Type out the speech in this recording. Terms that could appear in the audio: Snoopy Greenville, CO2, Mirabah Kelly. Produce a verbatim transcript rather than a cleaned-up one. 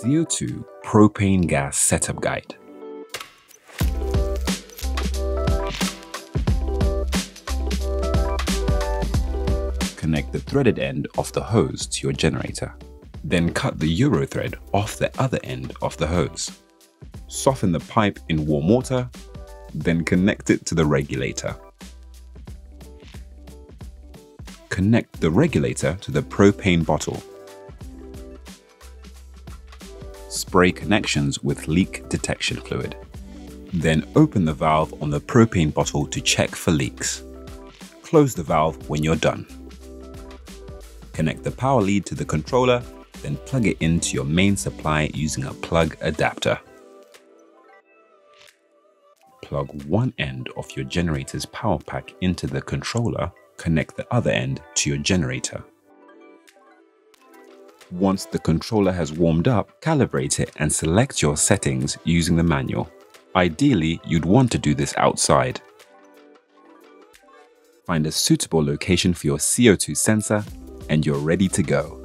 C O two propane gas setup guide. Connect the threaded end of the hose to your generator. Then cut the Euro thread off the other end of the hose. Soften the pipe in warm water, then connect it to the regulator. Connect the regulator to the propane bottle. Spray connections with leak detection fluid. Then open the valve on the propane bottle to check for leaks. Close the valve when you're done. Connect the power lead to the controller, then plug it into your main supply using a plug adapter. Plug one end of your generator's power pack into the controller, connect the other end to your generator. Once the controller has warmed up, calibrate it and select your settings using the manual. Ideally, you'd want to do this outside. Find a suitable location for your C O two sensor, and you're ready to go.